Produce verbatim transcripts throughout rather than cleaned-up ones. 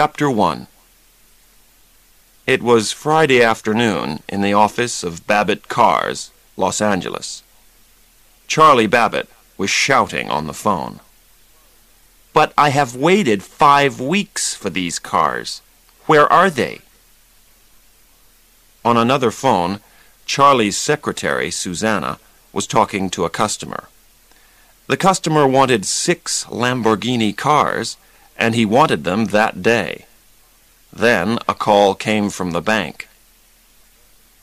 Chapter one. It was Friday afternoon in the office of Babbitt Cars, Los Angeles. Charlie Babbitt was shouting on the phone. "But I have waited five weeks for these cars. Where are they?" On another phone, Charlie's secretary, Susanna, was talking to a customer. The customer wanted six Lamborghini cars, and he wanted them that day. Then a call came from the bank.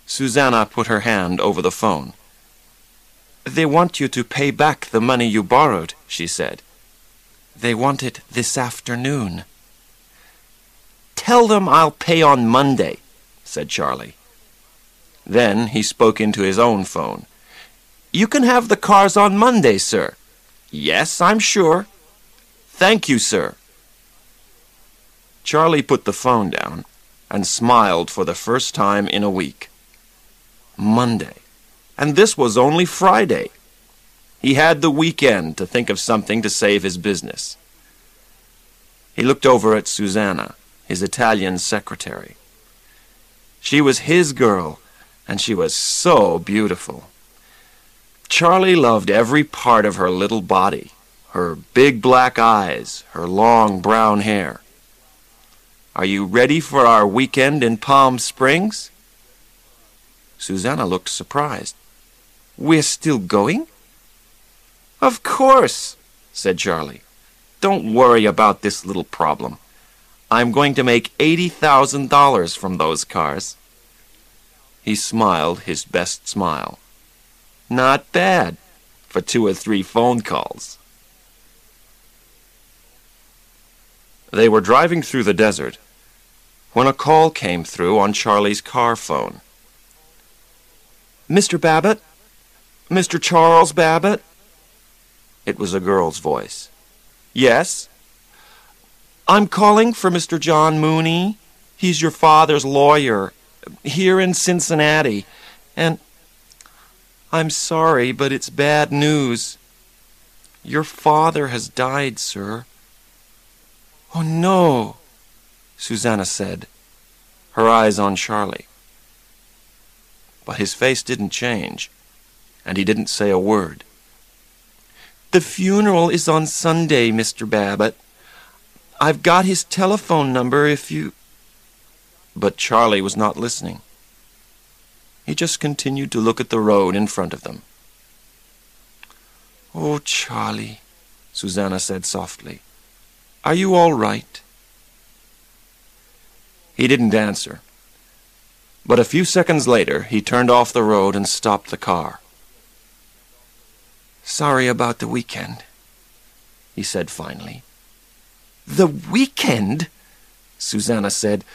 Susanna put her hand over the phone. "They want you to pay back the money you borrowed," she said. "They want it this afternoon." "Tell them I'll pay on Monday," said Charlie. Then he spoke into his own phone. "You can have the cars on Monday, sir." "Yes, I'm sure." "Thank you, sir." Charlie put the phone down and smiled for the first time in a week. Monday. And this was only Friday. He had the weekend to think of something to save his business. He looked over at Susanna, his Italian secretary. She was his girl, and she was so beautiful. Charlie loved every part of her little body, her big black eyes, her long brown hair. "Are you ready for our weekend in Palm Springs?" Susanna looked surprised. "We're still going?" "Of course," said Charlie. "Don't worry about this little problem. I'm going to make eighty thousand dollars from those cars." He smiled his best smile. Not bad for two or three phone calls. They were driving through the desert when a call came through on Charlie's car phone. "Mister Babbitt? Mister Charles Babbitt?" It was a girl's voice. "Yes?" "I'm calling for Mister John Mooney. He's your father's lawyer, here in Cincinnati, and I'm sorry, but it's bad news. Your father has died, sir." "Oh, no," Susanna said, her eyes on Charlie. But his face didn't change, and he didn't say a word. "The funeral is on Sunday, Mister Babbitt. I've got his telephone number if you..." But Charlie was not listening. He just continued to look at the road in front of them. "Oh, Charlie," Susanna said softly. "Are you all right?" He didn't answer. But a few seconds later, he turned off the road and stopped the car. "Sorry about the weekend," he said finally. "The weekend?" Susanna said.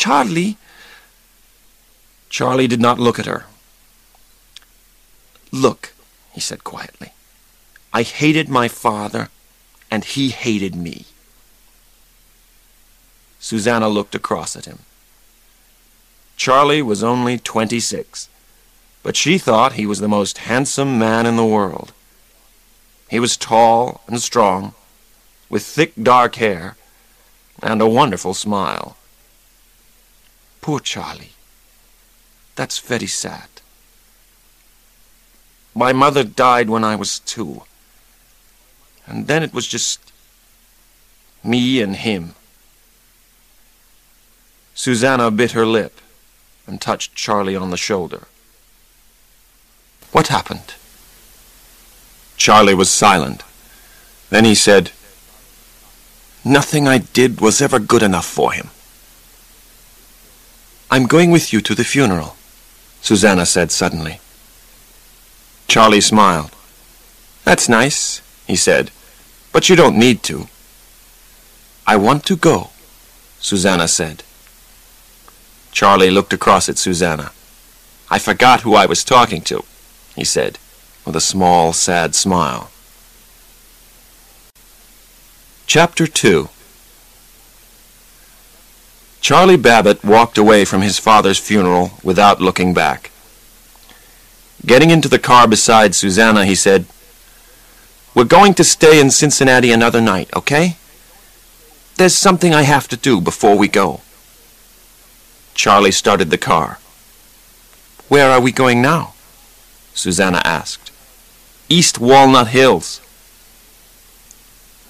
"Charlie!" Charlie did not look at her. "Look," he said quietly, "I hated my father, and he hated me." Susanna looked across at him. Charlie was only twenty-six, but she thought he was the most handsome man in the world. He was tall and strong, with thick dark hair and a wonderful smile. "Poor Charlie. That's very sad." "My mother died when I was two, and then it was just me and him." Susanna bit her lip and touched Charlie on the shoulder. "What happened?" Charlie was silent. Then he said, "Nothing I did was ever good enough for him." "I'm going with you to the funeral," Susanna said suddenly. Charlie smiled. "That's nice," he said, "but you don't need to." "I want to go," Susanna said. Charlie looked across at Susanna. "I forgot who I was talking to," he said, with a small, sad smile. Chapter two. Charlie Babbitt walked away from his father's funeral without looking back. Getting into the car beside Susanna, he said, "We're going to stay in Cincinnati another night, okay? There's something I have to do before we go. Charlie started the car. Where are we going now? Susanna asked. East Walnut Hills.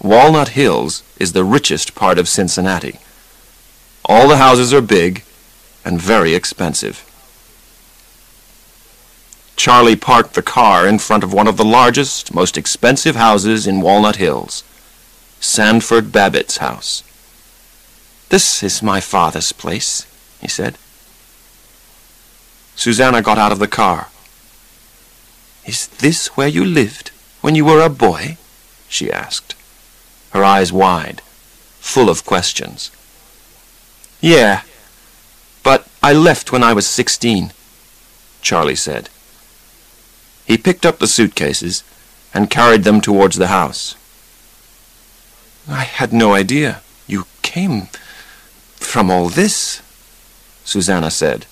Walnut Hills is the richest part of Cincinnati. All the houses are big and very expensive. Charlie parked the car in front of one of the largest, most expensive houses in Walnut Hills, Sanford Babbitt's house. This is my father's place, he said. Susanna got out of the car. Is this where you lived when you were a boy? She asked, her eyes wide, full of questions. Yeah, but I left when I was sixteen, Charlie said. He picked up the suitcases and carried them towards the house. I had no idea you came from all this, Susanna said.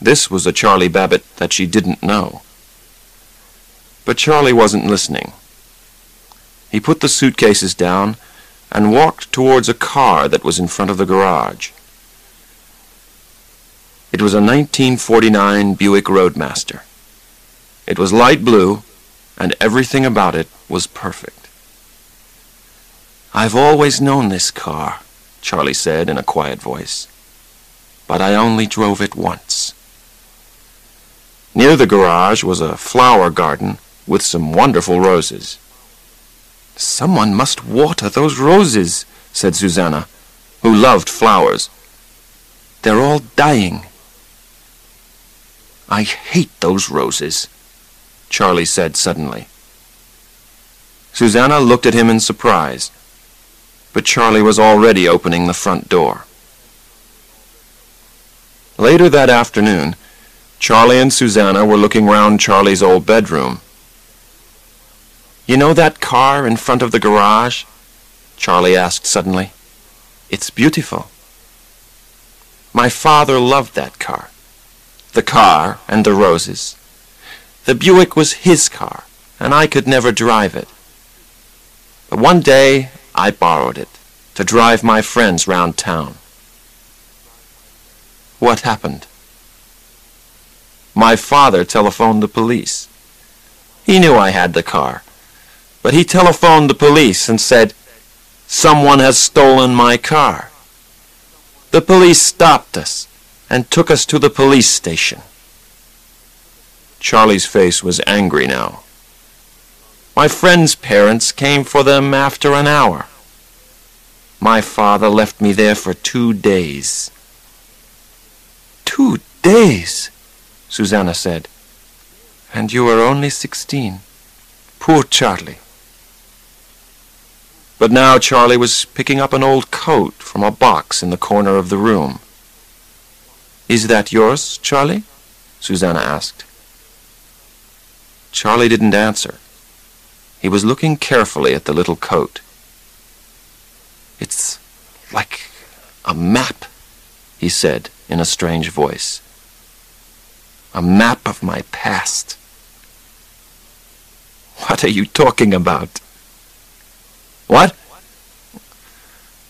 This was a Charlie Babbitt that she didn't know. But Charlie wasn't listening. He put the suitcases down and walked towards a car that was in front of the garage. It was a nineteen forty-nine Buick Roadmaster. It was light blue, and everything about it was perfect. I've always known this car, Charlie said in a quiet voice, but I only drove it once. Near the garage was a flower garden with some wonderful roses. Someone must water those roses, said Susanna, who loved flowers. They're all dying. I hate those roses, Charlie said suddenly. Susanna looked at him in surprise, but Charlie was already opening the front door. Later that afternoon, Charlie and Susanna were looking round Charlie's old bedroom. You know that car in front of the garage? Charlie asked suddenly. It's beautiful. My father loved that car. The car and the roses. The Buick was his car, and I could never drive it. But one day I borrowed it to drive my friends round town. What happened? My father telephoned the police. He knew I had the car, but he telephoned the police and said, "Someone has stolen my car." The police stopped us and took us to the police station. Charlie's face was angry now. My friend's parents came for them after an hour. My father left me there for two days. Two days, Susanna said. And you were only sixteen. Poor Charlie. But now Charlie was picking up an old coat from a box in the corner of the room. Is that yours, Charlie? Susanna asked. Charlie didn't answer. He was looking carefully at the little coat. It's like a map, he said in a strange voice. A map of my past. What are you talking about? What?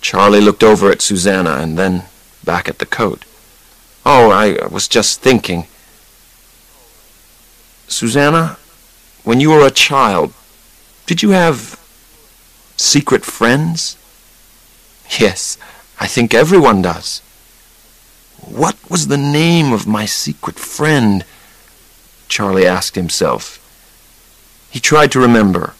Charlie looked over at Susanna and then back at the coat. Oh, I was just thinking. Susanna, when you were a child, did you have secret friends? Yes, I think everyone does. What was the name of my secret friend? Charlie asked himself. He tried to remember.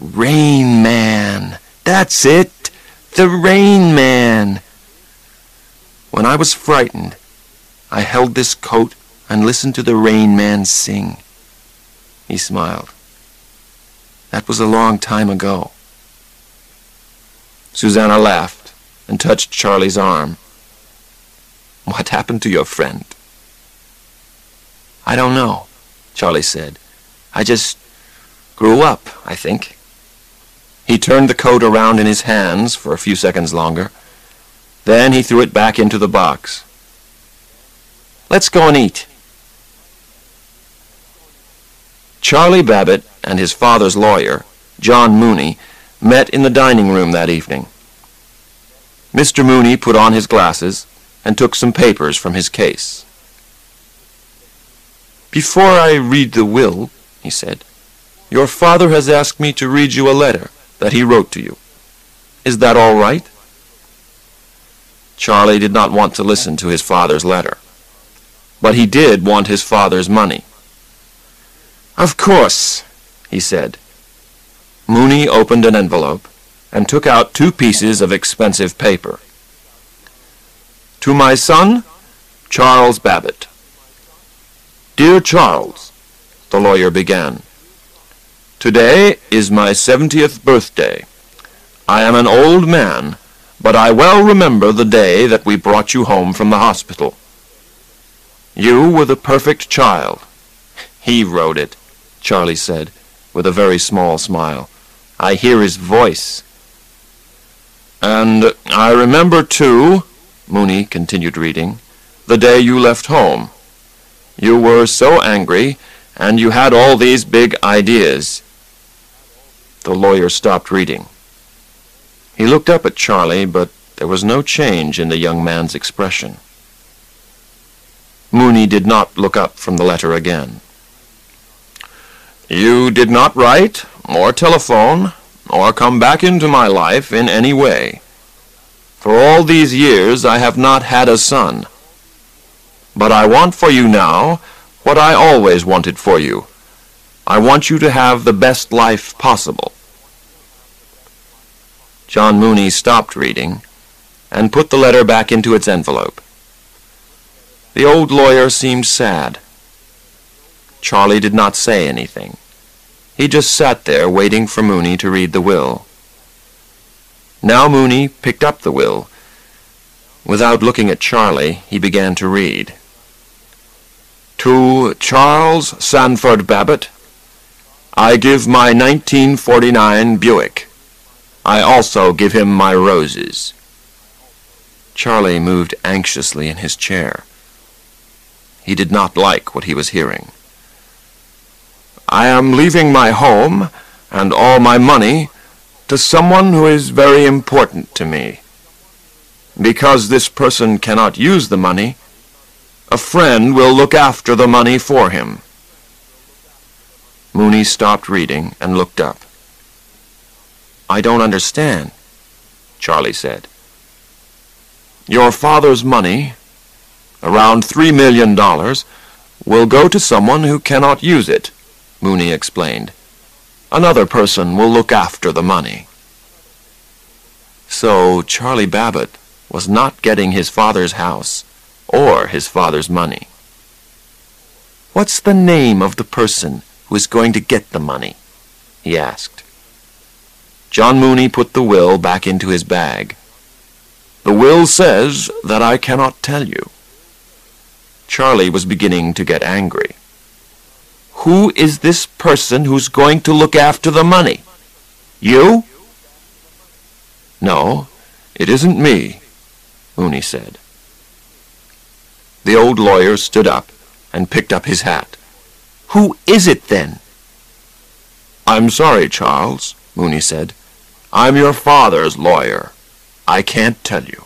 Rain Man. That's it. The Rain Man. When I was frightened, I held this coat and listened to the Rain Man sing. He smiled. That was a long time ago. Susanna laughed and touched Charlie's arm. What happened to your friend? I don't know, Charlie said. I just grew up, I think. He turned the coat around in his hands for a few seconds longer. Then he threw it back into the box. Let's go and eat. Charlie Babbitt and his father's lawyer, John Mooney, met in the dining room that evening. Mister Mooney put on his glasses and took some papers from his case. "Before I read the will," he said, "your father has asked me to read you a letter that he wrote to you. Is that all right?" Charlie did not want to listen to his father's letter, but he did want his father's money. "Of course," he said. Mooney opened an envelope and took out two pieces of expensive paper. "To my son, Charles Babbitt." "Dear Charles," the lawyer began, "today is my seventieth birthday. I am an old man, but I well remember the day that we brought you home from the hospital. You were the perfect child." "He wrote it," Charlie said, with a very small smile. "I hear his voice." "And I remember, too," Mooney continued reading, "the day you left home. You were so angry, and you had all these big ideas." The lawyer stopped reading. He looked up at Charlie, but there was no change in the young man's expression. Mooney did not look up from the letter again. "You did not write, or telephone, or come back into my life in any way. For all these years I have not had a son. But I want for you now what I always wanted for you. I want you to have the best life possible." John Mooney stopped reading and put the letter back into its envelope. The old lawyer seemed sad. Charlie did not say anything. He just sat there waiting for Mooney to read the will. Now Mooney picked up the will. Without looking at Charlie, he began to read. "To Charles Sanford Babbitt, I give my nineteen forty-nine Buick. I also give him my roses." Charlie moved anxiously in his chair. He did not like what he was hearing. "I am leaving my home and all my money to someone who is very important to me. Because this person cannot use the money, a friend will look after the money for him." Mooney stopped reading and looked up. "I don't understand," Charlie said. "Your father's money, around three million dollars, will go to someone who cannot use it," Mooney explained. "Another person will look after the money." So Charlie Babbitt was not getting his father's house or his father's money. "What's the name of the person who is going to get the money?" he asked. John Mooney put the will back into his bag. "The will says that I cannot tell you." Charlie was beginning to get angry. "Who is this person who's going to look after the money? You?" "No, it isn't me," Mooney said. The old lawyer stood up and picked up his hat. "Who is it, then?" "I'm sorry, Charles," Mooney said. "I'm your father's lawyer. I can't tell you."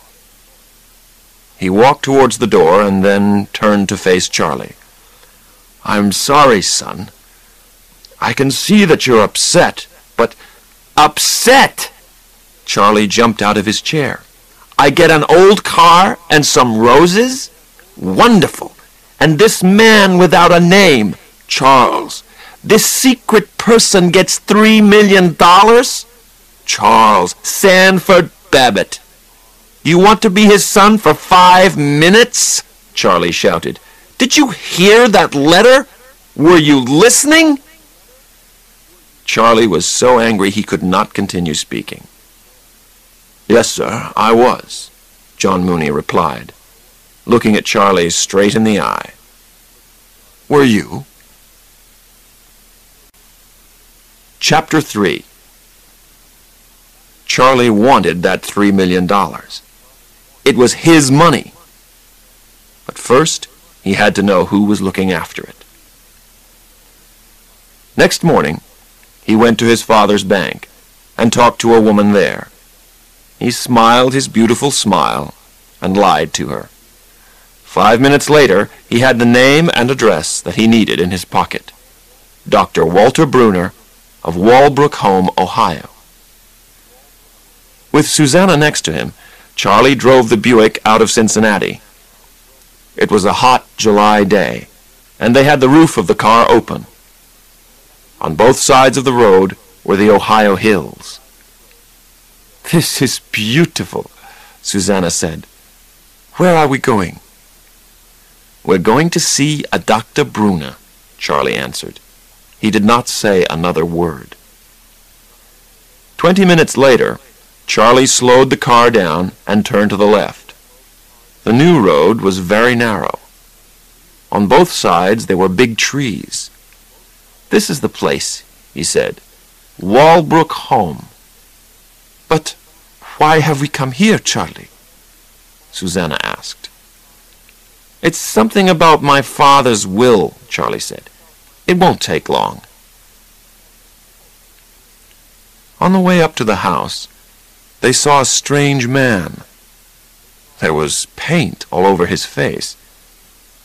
He walked towards the door and then turned to face Charlie. "I'm sorry, son. I can see that you're upset, but..." "Upset?" Charlie jumped out of his chair. "I get an old car and some roses? Wonderful! And this man without a name, Charles. This secret person gets three million dollars? Charles Sanford Babbitt. You want to be his son for five minutes?" Charlie shouted. "Did you hear that letter? Were you listening?" Charlie was so angry he could not continue speaking. "Yes, sir, I was," John Mooney replied, looking at Charlie straight in the eye. "Were you?" Chapter three. Charlie wanted that three million dollars. It was his money. But first, he had to know who was looking after it. Next morning, he went to his father's bank and talked to a woman there. He smiled his beautiful smile and lied to her. Five minutes later, he had the name and address that he needed in his pocket. Doctor Walter Bruner of Walbrook Home, Ohio. With Susanna next to him, Charlie drove the Buick out of Cincinnati. It was a hot July day, and they had the roof of the car open. On both sides of the road were the Ohio hills. "This is beautiful," Susanna said. "Where are we going?" "We're going to see a Doctor Bruner," Charlie answered. He did not say another word. Twenty minutes later, Charlie slowed the car down and turned to the left. The new road was very narrow. On both sides there were big trees. "This is the place," he said. "Walbrook Home." "But why have we come here, Charlie?" Susanna asked. "It's something about my father's will," Charlie said. "It won't take long." On the way up to the house, they saw a strange man. There was paint all over his face,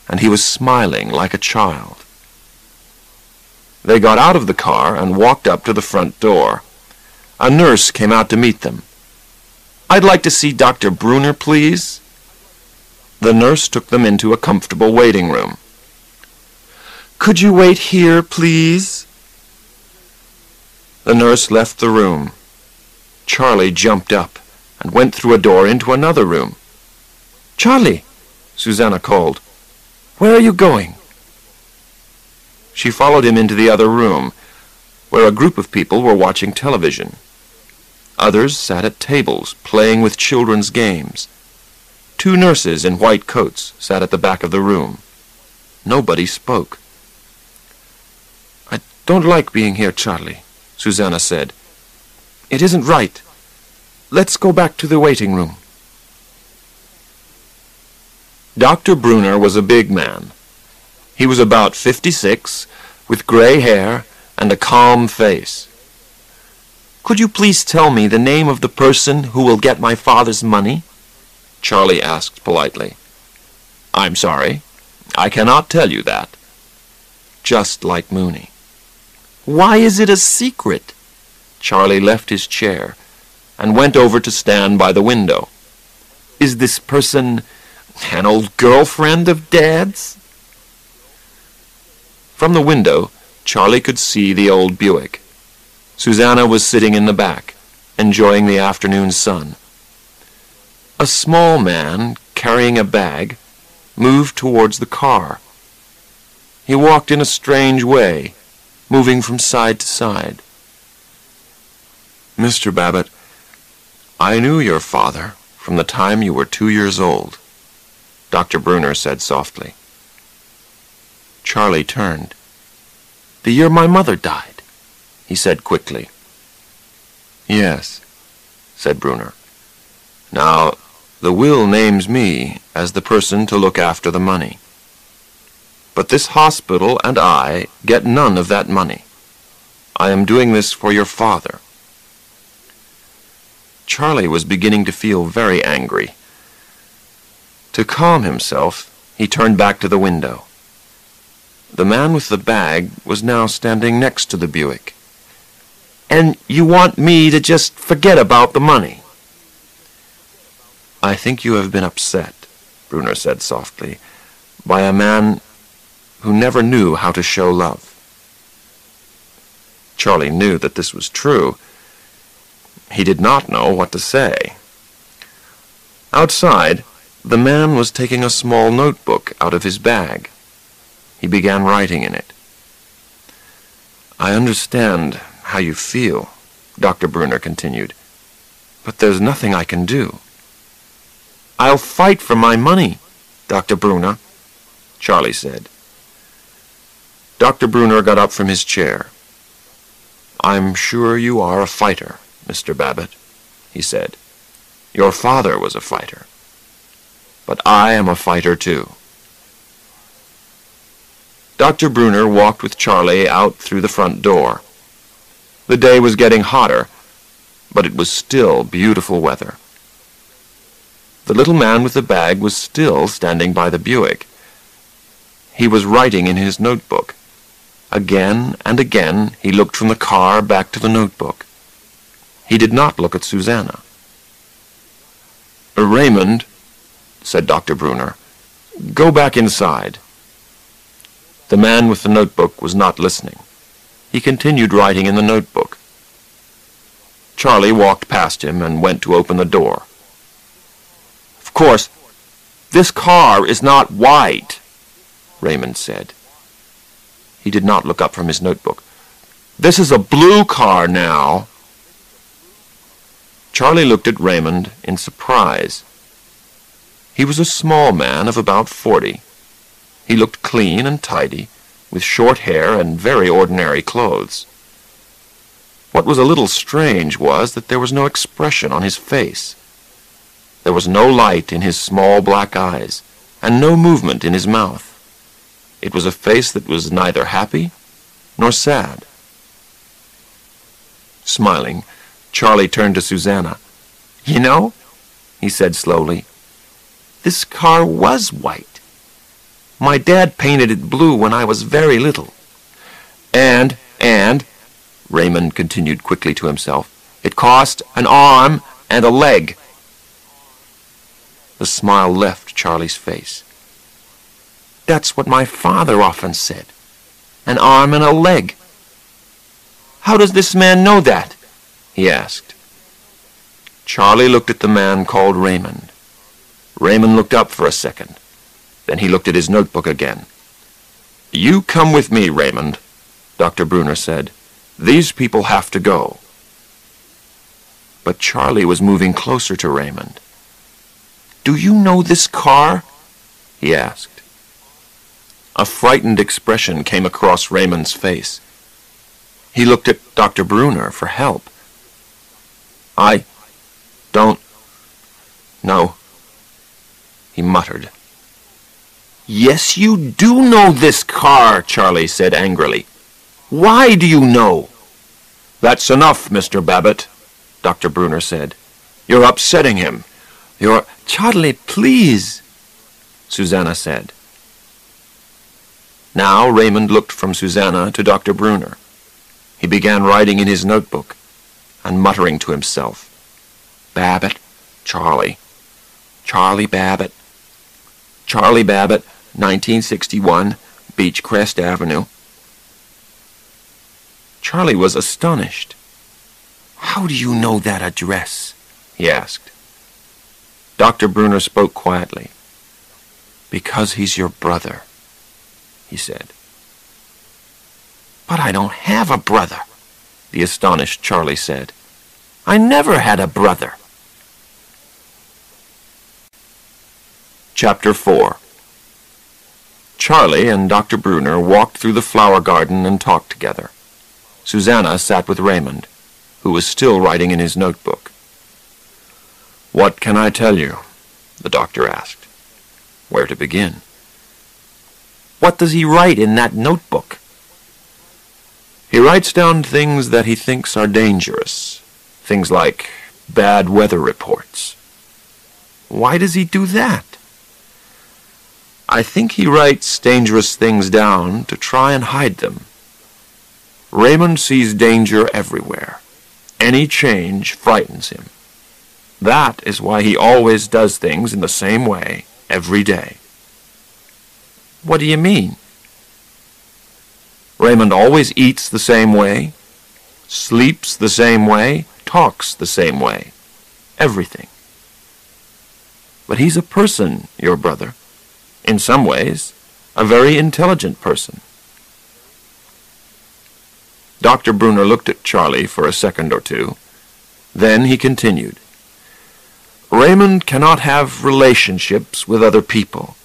and he was smiling like a child. They got out of the car and walked up to the front door. A nurse came out to meet them. "I'd like to see Doctor Bruner, please." The nurse took them into a comfortable waiting room. "Could you wait here, please?" The nurse left the room. Charlie jumped up and went through a door into another room. "Charlie," Susanna called, "where are you going?" She followed him into the other room, where a group of people were watching television. Others sat at tables, playing with children's games. Two nurses in white coats sat at the back of the room. Nobody spoke. "I don't like being here, Charlie," Susanna said. "It isn't right. Let's go back to the waiting room." Doctor Bruner was a big man. He was about fifty-six, with gray hair and a calm face. "Could you please tell me the name of the person who will get my father's money?" Charlie asked politely. "I'm sorry. I cannot tell you that." Just like Mooney. "Why is it a secret?" Charlie left his chair and went over to stand by the window. "Is this person an old girlfriend of Dad's?" From the window, Charlie could see the old Buick. Susanna was sitting in the back, enjoying the afternoon sun. A small man, carrying a bag, moved towards the car. He walked in a strange way, moving from side to side. "Mister Babbitt, I knew your father from the time you were two years old," Doctor Bruner said softly. Charlie turned. "The year my mother died," he said quickly. "Yes," said Bruner. "Now, the will names me as the person to look after the money. But this hospital and I get none of that money. I am doing this for your father." Charlie was beginning to feel very angry. To calm himself, he turned back to the window. The man with the bag was now standing next to the Buick. "And you want me to just forget about the money?" "I think you have been upset," Bruner said softly, "by a man who never knew how to show love." Charlie knew that this was true. He did not know what to say. Outside, the man was taking a small notebook out of his bag. He began writing in it. "I understand how you feel," Doctor Bruner continued, "but there's nothing I can do." "I'll fight for my money, Doctor Bruner," Charlie said. Doctor Bruner got up from his chair. "I'm sure you are a fighter, Mister Babbitt," he said. "Your father was a fighter. But I am a fighter, too." Doctor Bruner walked with Charlie out through the front door. The day was getting hotter, but it was still beautiful weather. The little man with the bag was still standing by the Buick. He was writing in his notebook. Again and again he looked from the car back to the notebook. He did not look at Susanna. "Raymond," said Doctor Brunner, "go back inside." The man with the notebook was not listening. He continued writing in the notebook. Charlie walked past him and went to open the door. "Of course, this car is not white," Raymond said. He did not look up from his notebook. "This is a blue car now." Charlie looked at Raymond in surprise. He was a small man of about forty. He looked clean and tidy, with short hair and very ordinary clothes. What was a little strange was that there was no expression on his face. There was no light in his small black eyes, and no movement in his mouth. It was a face that was neither happy nor sad. Smiling, Charlie turned to Susanna. "You know," he said slowly, "this car was white. My dad painted it blue when I was very little. And, and, Raymond continued quickly to himself, "it cost an arm and a leg." The smile left Charlie's face. "That's what my father often said, an arm and a leg. How does this man know that?" he asked. Charlie looked at the man called Raymond. Raymond looked up for a second. Then he looked at his notebook again. "You come with me, Raymond," Doctor Brunner said. "These people have to go." But Charlie was moving closer to Raymond. "Do you know this car?" he asked. A frightened expression came across Raymond's face. He looked at Doctor Brunner for help. "I don't know," he muttered. "Yes, you do know this car," Charlie said angrily. "Why do you know?" "That's enough, Mister Babbitt," Doctor Brunner said. "You're upsetting him. You're—" "Charlie, please," Susanna said. Now Raymond looked from Susanna to Doctor Brunner. He began writing in his notebook and muttering to himself, "Babbitt, Charlie, Charlie Babbitt, Charlie Babbitt, nineteen sixty-one, Beechcrest Avenue." Charlie was astonished. "How do you know that address?" he asked. Doctor Brunner spoke quietly. "Because he's your brother," he said. "But I don't have a brother," the astonished Charlie said. "I never had a brother." Chapter four. Charlie and Doctor Brunner walked through the flower garden and talked together. Susanna sat with Raymond, who was still writing in his notebook. "What can I tell you?" the doctor asked. "Where to begin?" "What does he write in that notebook?" "He writes down things that he thinks are dangerous, things like bad weather reports." "Why does he do that?" "I think he writes dangerous things down to try and hide them. Raymond sees danger everywhere. Any change frightens him. That is why he always does things in the same way every day." "What do you mean?" "Raymond always eats the same way, sleeps the same way, talks the same way. Everything." "But he's a person, your brother. In some ways, a very intelligent person." Doctor Brunner looked at Charlie for a second or two. Then he continued. "Raymond cannot have relationships with other people,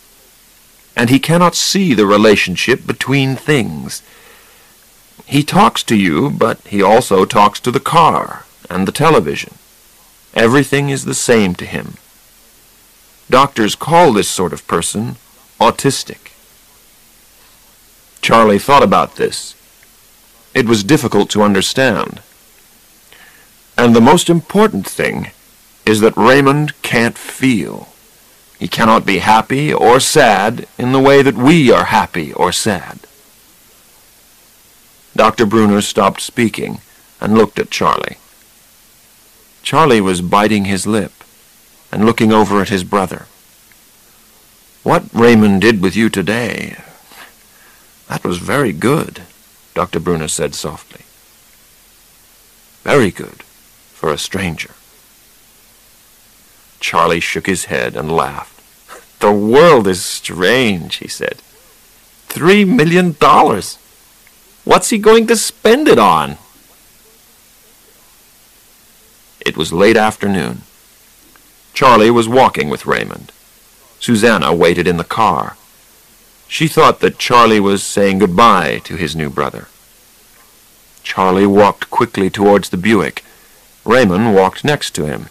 and he cannot see the relationship between things. He talks to you, but he also talks to the car and the television. Everything is the same to him. Doctors call this sort of person autistic." Charlie thought about this. It was difficult to understand. "And the most important thing is that Raymond can't feel." He cannot be happy or sad in the way that we are happy or sad. Doctor Bruner stopped speaking and looked at Charlie. Charlie was biting his lip and looking over at his brother. What Raymond did with you today, that was very good, Doctor Bruner said softly. Very good for a stranger. Charlie shook his head and laughed. The world is strange, he said. Three million dollars. What's he going to spend it on? It was late afternoon. Charlie was walking with Raymond. Susanna waited in the car. She thought that Charlie was saying goodbye to his new brother. Charlie walked quickly towards the Buick. Raymond walked next to him.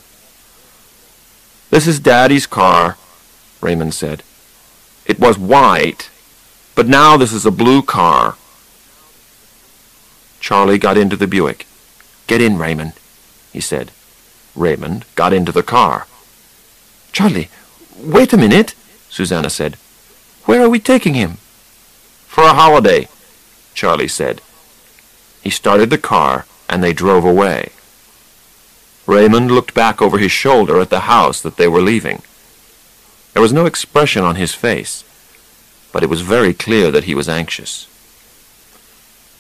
This is Daddy's car, Raymond said. It was white, but now this is a blue car. Charlie got into the Buick. Get in, Raymond, he said. Raymond got into the car. Charlie, wait a minute, Susanna said. Where are we taking him? For a holiday, Charlie said. He started the car, and they drove away. Raymond looked back over his shoulder at the house that they were leaving. There was no expression on his face, but it was very clear that he was anxious.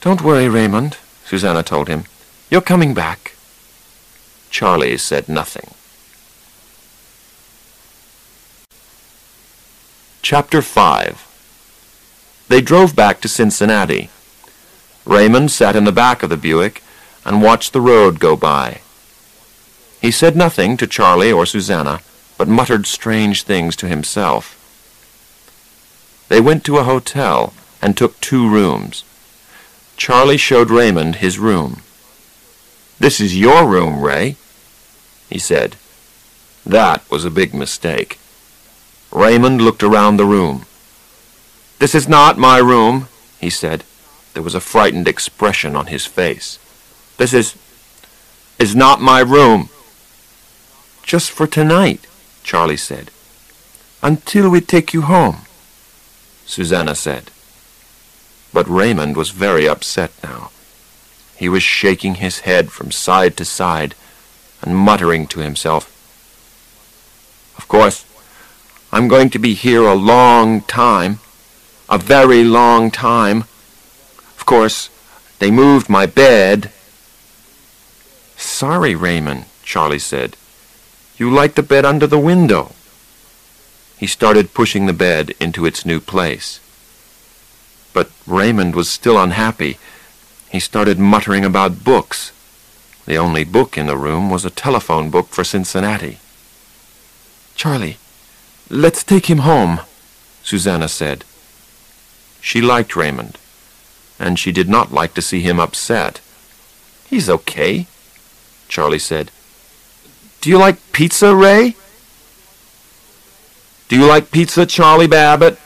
Don't worry, Raymond, Susanna told him. You're coming back. Charlie said nothing. Chapter five. They drove back to Cincinnati. Raymond sat in the back of the Buick and watched the road go by. He said nothing to Charlie or Susanna, but muttered strange things to himself. They went to a hotel and took two rooms. Charlie showed Raymond his room. This is your room, Ray, he said. That was a big mistake. Raymond looked around the room. This is not my room, he said. There was a frightened expression on his face. This is... is not my room. Just for tonight, Charlie said. Until we take you home, Susanna said. But Raymond was very upset now. He was shaking his head from side to side and muttering to himself. Of course, I'm going to be here a long time, a very long time. Of course, they moved my bed. Sorry, Raymond, Charlie said. You like the bed under the window. He started pushing the bed into its new place. But Raymond was still unhappy. He started muttering about books. The only book in the room was a telephone book for Cincinnati. Charlie, let's take him home, Susanna said. She liked Raymond, and she did not like to see him upset. He's okay, Charlie said. Do you like pizza, Ray? Do you like pizza, Charlie Babbitt?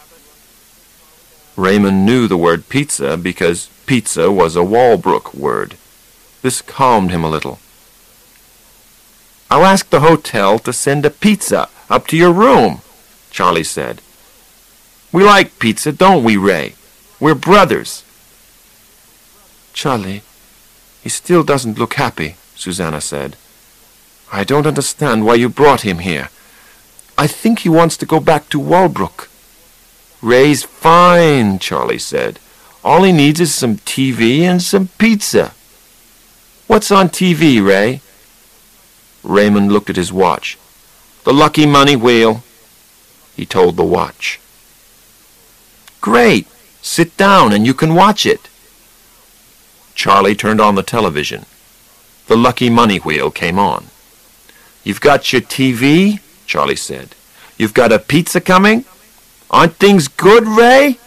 Raymond knew the word pizza because pizza was a Walbrook word. This calmed him a little. I'll ask the hotel to send a pizza up to your room, Charlie said. We like pizza, don't we, Ray? We're brothers. Charlie, he still doesn't look happy, Susanna said. I don't understand why you brought him here. I think he wants to go back to Walbrook. Ray's fine, Charlie said. All he needs is some T V and some pizza. What's on T V, Ray? Raymond looked at his watch. The Lucky Money Wheel, he told the watch. Great! Sit down and you can watch it. Charlie turned on the television. The Lucky Money Wheel came on. You've got your T V, Charlie said. You've got a pizza coming? Aren't things good, Ray?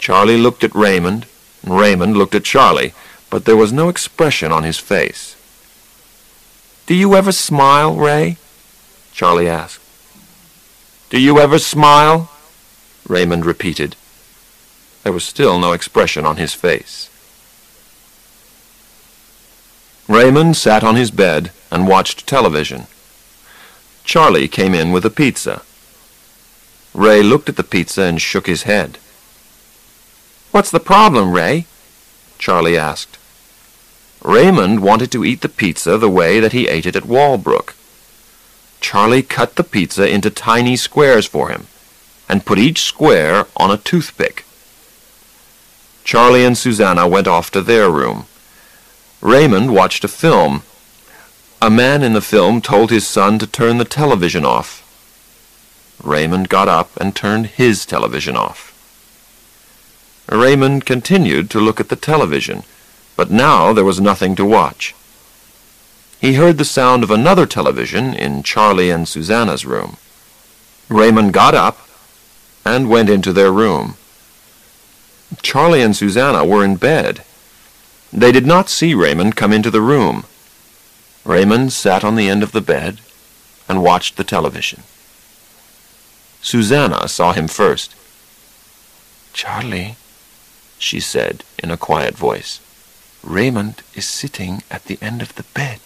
Charlie looked at Raymond, and Raymond looked at Charlie, but there was no expression on his face. Do you ever smile, Ray? Charlie asked. Do you ever smile? Raymond repeated. There was still no expression on his face. Raymond sat on his bed and watched television. Charlie came in with a pizza. Ray looked at the pizza and shook his head. "What's the problem, Ray?" Charlie asked. Raymond wanted to eat the pizza the way that he ate it at Walbrook. Charlie cut the pizza into tiny squares for him and put each square on a toothpick. Charlie and Susanna went off to their room. Raymond watched a film. A man in the film told his son to turn the television off. Raymond got up and turned his television off. Raymond continued to look at the television, but now there was nothing to watch. He heard the sound of another television in Charlie and Susanna's room. Raymond got up and went into their room. Charlie and Susanna were in bed. They did not see Raymond come into the room. Raymond sat on the end of the bed and watched the television. Susanna saw him first. "Charlie," she said in a quiet voice, "Raymond is sitting at the end of the bed."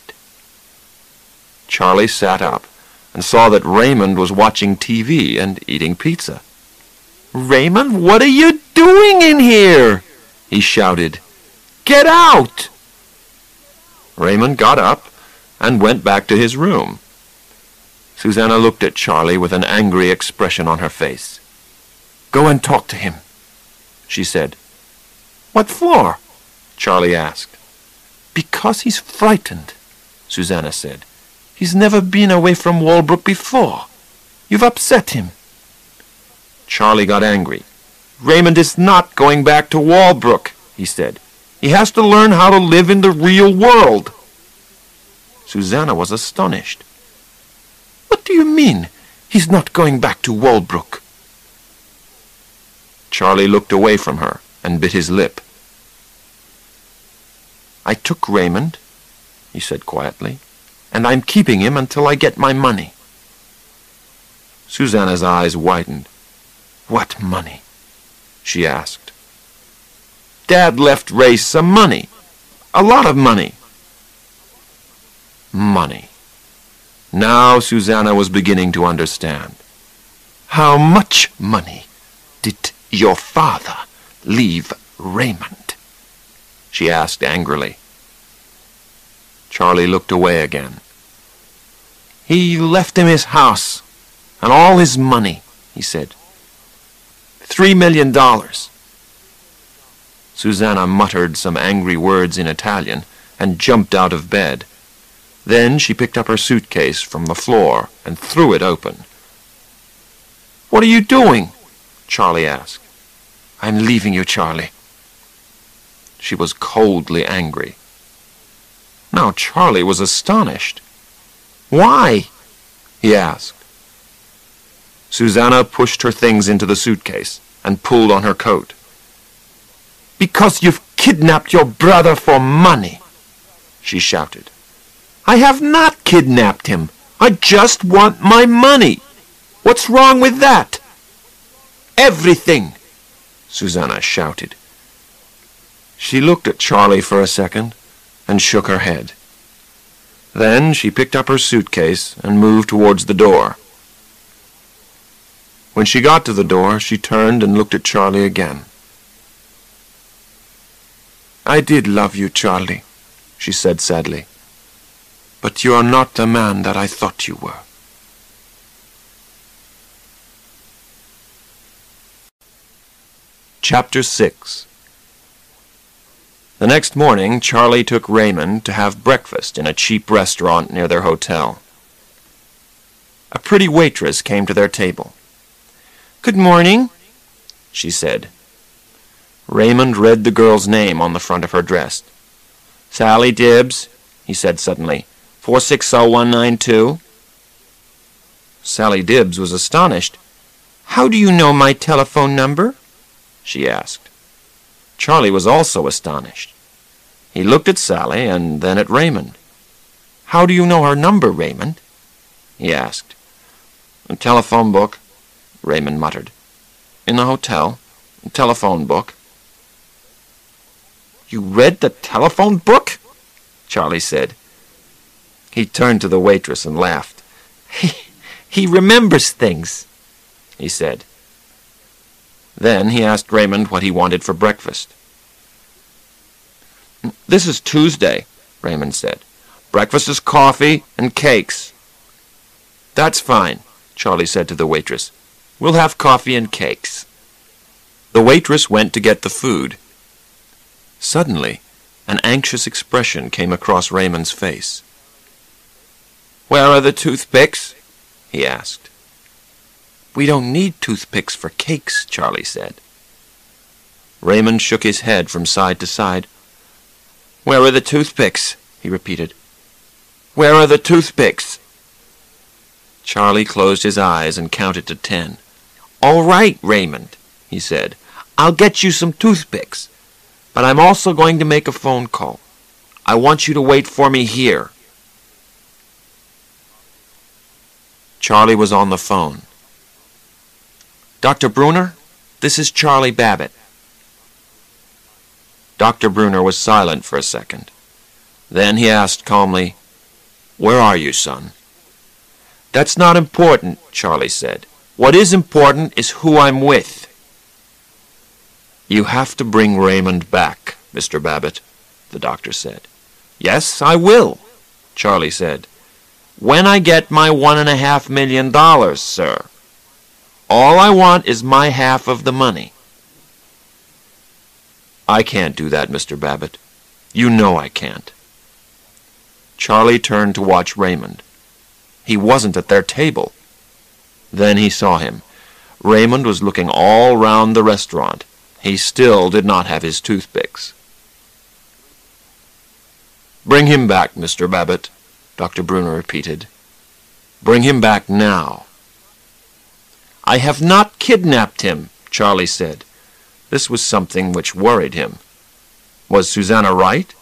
Charlie sat up and saw that Raymond was watching T V and eating pizza. "Raymond, what are you doing in here?" he shouted. "Get out!" Raymond got up and went back to his room. Susanna looked at Charlie with an angry expression on her face. "Go and talk to him," she said. "What for?" Charlie asked. "Because he's frightened," Susanna said. "He's never been away from Walbrook before. You've upset him." Charlie got angry. "Raymond is not going back to Walbrook," he said. "He has to learn how to live in the real world." Susanna was astonished. "What do you mean, he's not going back to Walbrook?" Charlie looked away from her and bit his lip. "I took Raymond," he said quietly, "and I'm keeping him until I get my money." Susanna's eyes widened. "What money?" she asked. "Dad left Ray some money. A lot of money." Money. Now Susanna was beginning to understand. "How much money did your father leave Raymond?" she asked angrily. Charlie looked away again. "He left him his house and all his money," he said. Three million dollars." Susanna muttered some angry words in Italian and jumped out of bed. Then she picked up her suitcase from the floor and threw it open. "What are you doing?" Charlie asked. "I'm leaving you, Charlie." She was coldly angry. Now Charlie was astonished. "Why?" he asked. Susanna pushed her things into the suitcase and pulled on her coat. "Because you've kidnapped your brother for money," she shouted. "I have not kidnapped him. I just want my money. What's wrong with that?" "Everything," Susanna shouted. She looked at Charlie for a second and shook her head. Then she picked up her suitcase and moved towards the door. When she got to the door, she turned and looked at Charlie again. "I did love you, Charlie," she said sadly. "But you are not the man that I thought you were." Chapter six. The next morning, Charlie took Raymond to have breakfast in a cheap restaurant near their hotel. A pretty waitress came to their table. "Good morning," she said. Raymond read the girl's name on the front of her dress. "Sally Dibbs," he said suddenly. four six zero one nine two. Sally Dibbs was astonished. "How do you know my telephone number?" she asked. Charlie was also astonished. He looked at Sally and then at Raymond. "How do you know her number, Raymond?" he asked. "A telephone book," Raymond muttered. "In the hotel. A telephone book." "You read the telephone book?" Charlie said. He turned to the waitress and laughed. He remembers things, he said. Then he asked Raymond what he wanted for breakfast. This is Tuesday, Raymond said. Breakfast is coffee and cakes. That's fine, Charlie said to the waitress. We'll have coffee and cakes. The waitress went to get the food. Suddenly, an anxious expression came across Raymond's face. Where are the toothpicks? He asked. We don't need toothpicks for cakes, Charlie said. Raymond shook his head from side to side. Where are the toothpicks? He repeated. Where are the toothpicks? Charlie closed his eyes and counted to ten. All right, Raymond, he said. I'll get you some toothpicks, but I'm also going to make a phone call. I want you to wait for me here. Charlie was on the phone. Doctor Bruner, this is Charlie Babbitt. Doctor Bruner was silent for a second. Then he asked calmly, Where are you, son? That's not important, Charlie said. What is important is who I'm with. You have to bring Raymond back, Mister Babbitt, the doctor said. Yes, I will, Charlie said. When I get my one and a half million dollars, sir. All I want is my half of the money. I can't do that, Mister Babbitt. You know I can't. Charlie turned to watch Raymond. He wasn't at their table. Then he saw him. Raymond was looking all round the restaurant. He still did not have his toothpicks. Bring him back, Mister Babbitt, Doctor Bruner repeated. Bring him back now. I have not kidnapped him, Charlie said. This was something which worried him. Was Susanna right?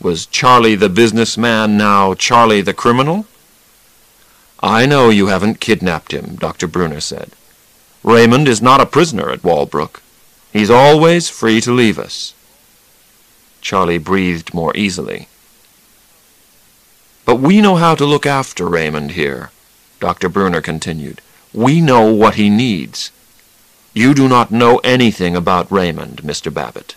Was Charlie the businessman now Charlie the criminal? I know you haven't kidnapped him, Doctor Bruner said. Raymond is not a prisoner at Walbrook. He's always free to leave us. Charlie breathed more easily. But we know how to look after Raymond here, Doctor Bruner continued. We know what he needs. You do not know anything about Raymond, Mister Babbitt.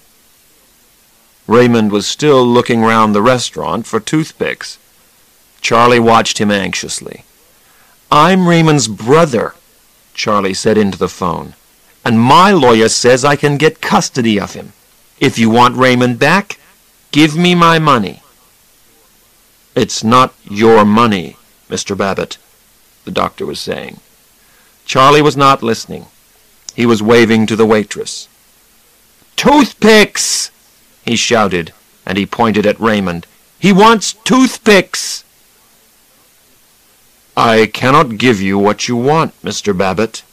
Raymond was still looking round the restaurant for toothpicks. Charlie watched him anxiously. I'm Raymond's brother, Charlie said into the phone, and my lawyer says I can get custody of him. If you want Raymond back, give me my money. It's not your money, Mister Babbitt, the doctor was saying. Charlie was not listening. He was waving to the waitress. Toothpicks, he shouted, and he pointed at Raymond. He wants toothpicks. I cannot give you what you want, Mister Babbitt,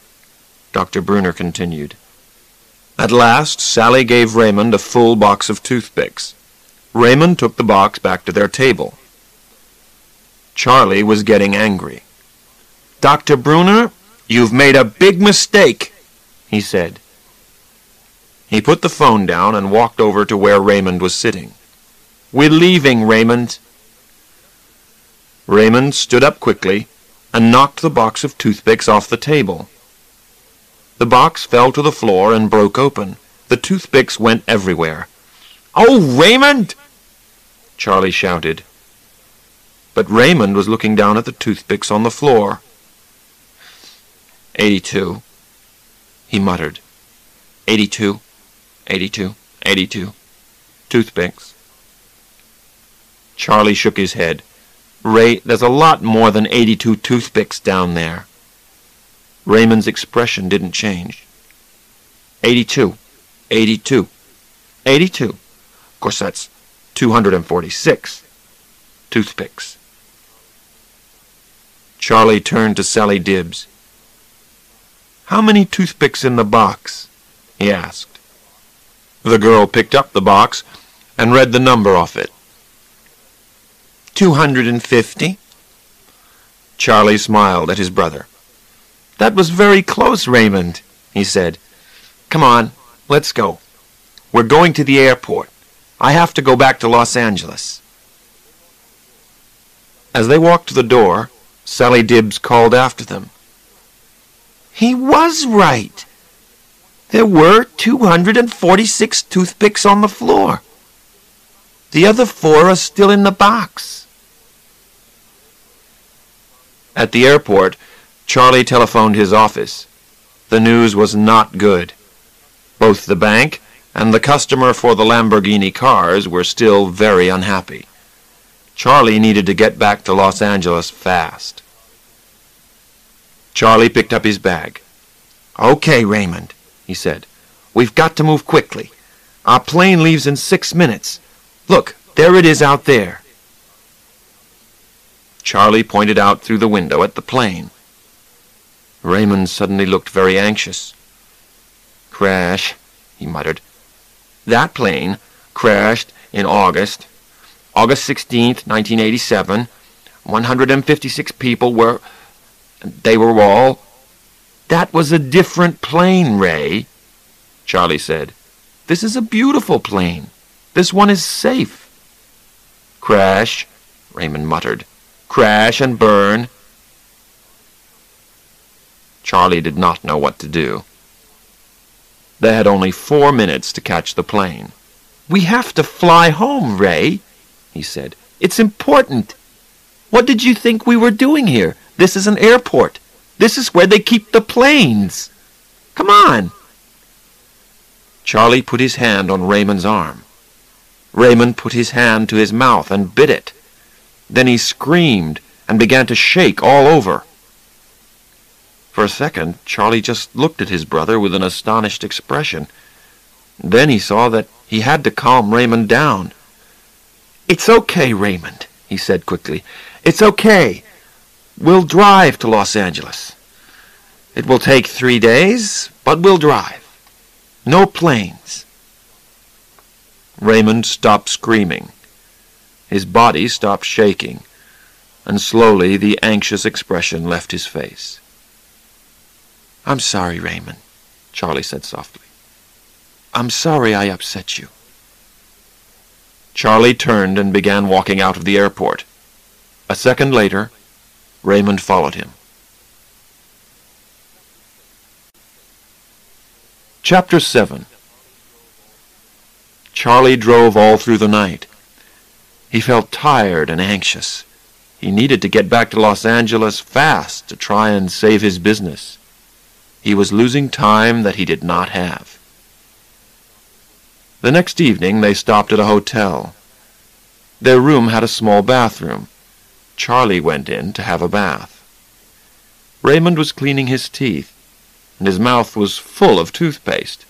Doctor Bruner continued. At last, Sally gave Raymond a full box of toothpicks. Raymond took the box back to their table. Charlie was getting angry. Doctor Bruner, you've made a big mistake, he said. He put the phone down and walked over to where Raymond was sitting. We're leaving, Raymond. Raymond stood up quickly and knocked the box of toothpicks off the table. The box fell to the floor and broke open. The toothpicks went everywhere. Oh, Raymond! Charlie shouted. But Raymond was looking down at the toothpicks on the floor. Eighty-two, he muttered. Eighty-two, eighty-two, eighty-two. Toothpicks. Charlie shook his head. Ray, there's a lot more than eighty-two toothpicks down there. Raymond's expression didn't change. Eighty-two, eighty-two, eighty-two. Of course, that's two hundred forty-six toothpicks. Charlie turned to Sally Dibbs. How many toothpicks in the box? He asked. The girl picked up the box and read the number off it. Two hundred and fifty. Charlie smiled at his brother. That was very close, Raymond, he said. Come on, let's go. We're going to the airport. I have to go back to Los Angeles. As they walked to the door, Sally Dibbs called after them. He was right. There were two hundred forty-six toothpicks on the floor. The other four are still in the box. At the airport, Charlie telephoned his office. The news was not good. Both the bank and the customer for the Lamborghini cars were still very unhappy. Charlie needed to get back to Los Angeles fast. Charlie picked up his bag. Okay, Raymond, he said. We've got to move quickly. Our plane leaves in six minutes. Look, there it is out there. Charlie pointed out through the window at the plane. Raymond suddenly looked very anxious. Crash, he muttered. That plane crashed in August. August sixteenth, nineteen eighty-seven. one hundred fifty-six people were... They were all... That was a different plane, Ray, Charlie said. This is a beautiful plane. This one is safe. Crash, Raymond muttered. Crash and burn. Charlie did not know what to do. They had only four minutes to catch the plane. We have to fly home, Ray, he said. It's important. What did you think we were doing here? This is an airport. This is where they keep the planes. Come on. Charlie put his hand on Raymond's arm. Raymond put his hand to his mouth and bit it. Then he screamed and began to shake all over. For a second, Charlie just looked at his brother with an astonished expression. Then he saw that he had to calm Raymond down. It's okay, Raymond, he said quickly. It's okay. We'll drive to Los Angeles. It will take three days, but we'll drive. No planes. Raymond stopped screaming. His body stopped shaking, and slowly the anxious expression left his face. I'm sorry, Raymond, Charlie said softly. I'm sorry I upset you. Charlie turned and began walking out of the airport. A second later, Raymond followed him. Chapter seven. Charlie drove all through the night. He felt tired and anxious. He needed to get back to Los Angeles fast to try and save his business. He was losing time that he did not have. The next evening they stopped at a hotel. Their room had a small bathroom. Charlie went in to have a bath. Raymond was cleaning his teeth, and his mouth was full of toothpaste.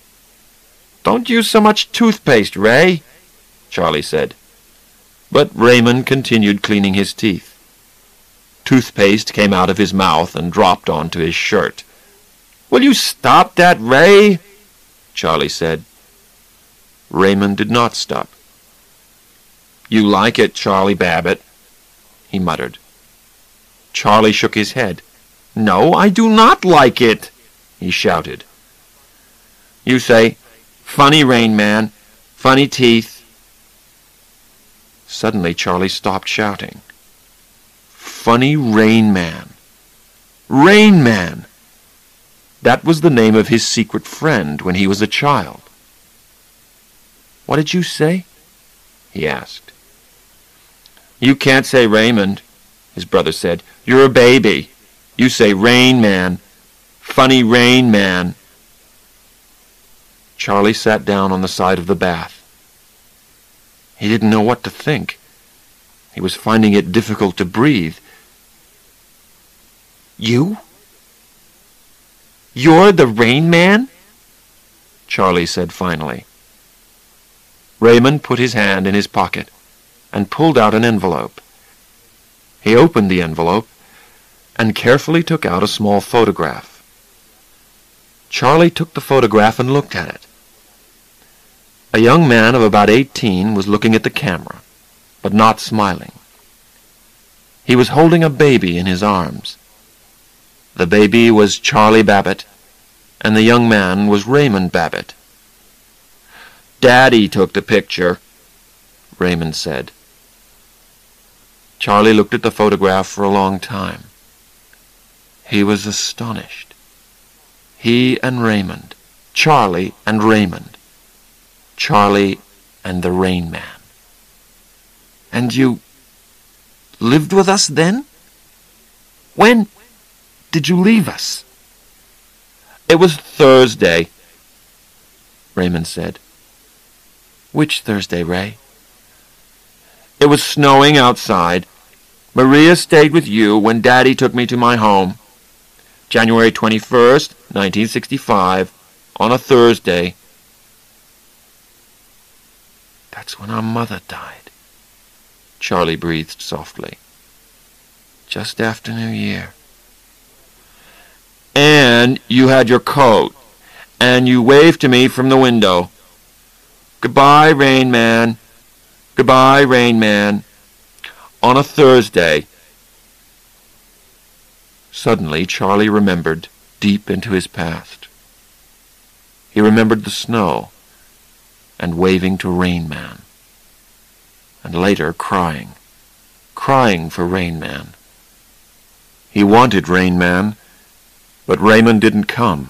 Don't use so much toothpaste, Ray, Charlie said. But Raymond continued cleaning his teeth. Toothpaste came out of his mouth and dropped onto his shirt. Will you stop that, Ray? Charlie said. Raymond did not stop. You like it, Charlie Babbitt, he muttered. Charlie shook his head. No, I do not like it, he shouted. You say, funny Rain Man, funny teeth. Suddenly Charlie stopped shouting. Funny Rain Man. Rain Man! That was the name of his secret friend when he was a child. What did you say? He asked. You can't say Raymond, his brother said. You're a baby. You say Rain Man. Funny Rain Man. Charlie sat down on the side of the bath. He didn't know what to think. He was finding it difficult to breathe. You? You're the Rain Man? Charlie said finally. Raymond put his hand in his pocket and pulled out an envelope. He opened the envelope and carefully took out a small photograph. Charlie took the photograph and looked at it. A young man of about eighteen was looking at the camera, but not smiling. He was holding a baby in his arms. The baby was Charlie Babbitt, and the young man was Raymond Babbitt. Daddy took the picture, Raymond said. Charlie looked at the photograph for a long time. He was astonished. He and Raymond. Charlie and Raymond. Charlie and the Rain Man. And you lived with us then? When did you leave us? It was Thursday, Raymond said. Which Thursday, Ray? It was snowing outside. Maria stayed with you when Daddy took me to my home. January twenty-first, nineteen sixty-five, on a Thursday. That's when our mother died, Charlie breathed softly. Just after New Year. And you had your coat, and you waved to me from the window. Goodbye, Rain Man. Goodbye, Rain Man. On a Thursday. Suddenly, Charlie remembered deep into his past. He remembered the snow and waving to Rain Man, and later crying, crying for Rain Man. He wanted Rain Man, but Raymond didn't come.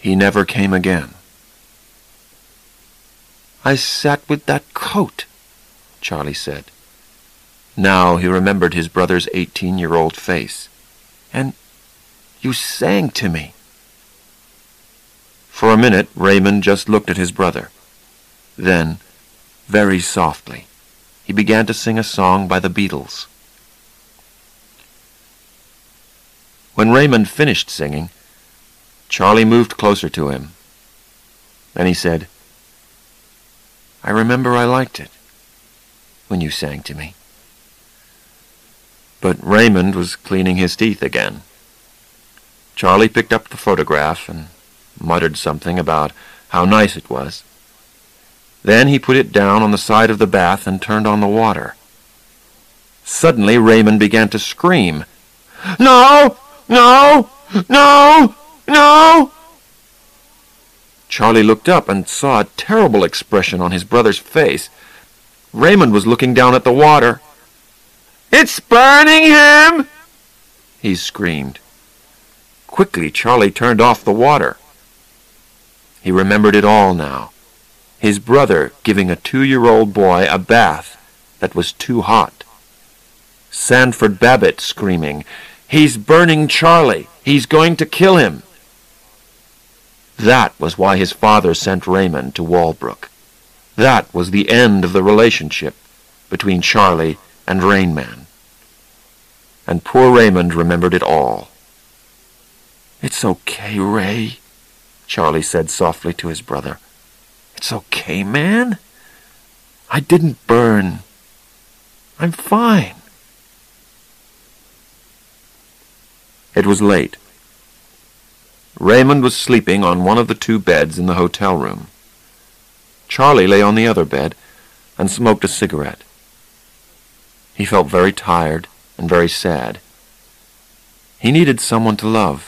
He never came again. I sat with that coat, Charlie said. Now he remembered his brother's eighteen-year-old face. And you sang to me. For a minute, Raymond just looked at his brother. Then, very softly, he began to sing a song by the Beatles. When Raymond finished singing, Charlie moved closer to him. Then he said, I remember I liked it when you sang to me. But Raymond was cleaning his teeth again. Charlie picked up the photograph and muttered something about how nice it was. Then he put it down on the side of the bath and turned on the water. Suddenly Raymond began to scream, No! No! No! No! Charlie looked up and saw a terrible expression on his brother's face. Raymond was looking down at the water. It's burning him! He screamed. Quickly, Charlie turned off the water. He remembered it all now. His brother giving a two-year-old boy a bath that was too hot. Sanford Babbitt screaming, He's burning Charlie. He's going to kill him. That was why his father sent Raymond to Walbrook. That was the end of the relationship between Charlie and Rain Man. And poor Raymond remembered it all. It's okay, Ray, Charlie said softly to his brother. It's okay, man. I didn't burn. I'm fine. It was late. Raymond was sleeping on one of the two beds in the hotel room. Charlie lay on the other bed and smoked a cigarette. He felt very tired and very sad. He needed someone to love,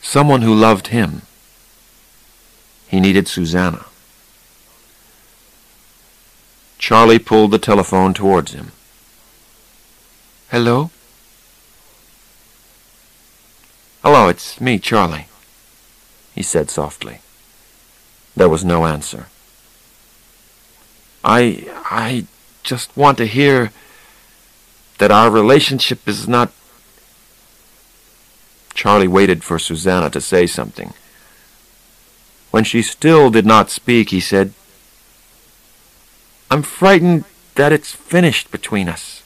someone who loved him. He needed Susanna. Charlie pulled the telephone towards him. Hello? Hello, it's me, Charlie, he said softly. There was no answer. I... I just want to hear that our relationship is not... Charlie waited for Susanna to say something. When she still did not speak, he said, I'm frightened that it's finished between us.